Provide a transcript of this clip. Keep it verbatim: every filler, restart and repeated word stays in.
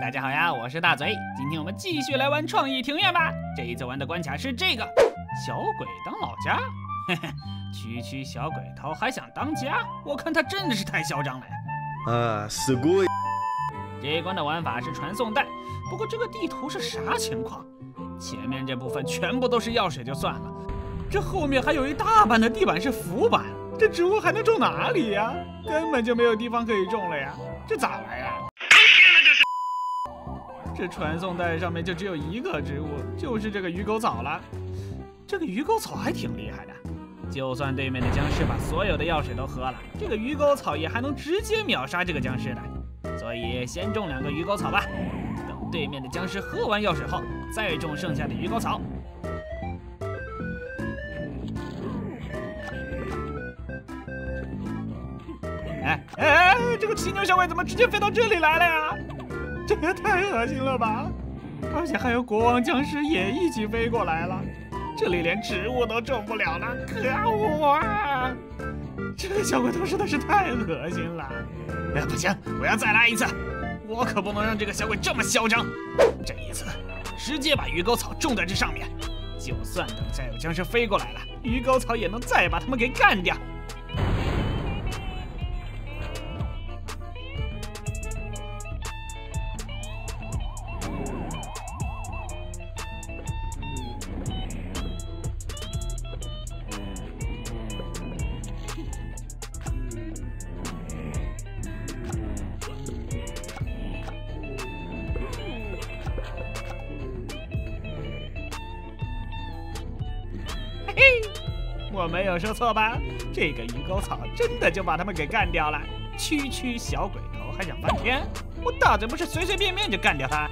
大家好呀，我是大嘴，今天我们继续来玩创意庭院吧。这一次玩的关卡是这个小鬼当老家，嘿嘿，区区小鬼头还想当家，我看他真的是太嚣张了。啊，死鬼！这一关的玩法是传送带，不过这个地图是啥情况？前面这部分全部都是药水就算了，这后面还有一大半的地板是浮板，这植物还能种哪里呀？根本就没有地方可以种了呀，这咋玩呀？ 这传送带上面就只有一个植物，就是这个鱼钩草了。这个鱼钩草还挺厉害的，就算对面的僵尸把所有的药水都喝了，这个鱼钩草也还能直接秒杀这个僵尸的。所以先种两个鱼钩草吧，等对面的僵尸喝完药水后，再种剩下的鱼钩草。哎哎，这个骑牛小鬼怎么直接飞到这里来了呀？ 这也太恶心了吧！而且还有国王僵尸也一起飞过来了，这里连植物都种不了了，可恶啊！这个小鬼头实在是太恶心了。哎，不行，我要再来一次，我可不能让这个小鬼这么嚣张。这一次，直接把鱼钩草种在这上面，就算等下有僵尸飞过来了，鱼钩草也能再把他们给干掉。 我没有说错吧？这个鱼钩草真的就把他们给干掉了。区区小鬼头还想翻天？我大嘴不是随随便便就干掉他？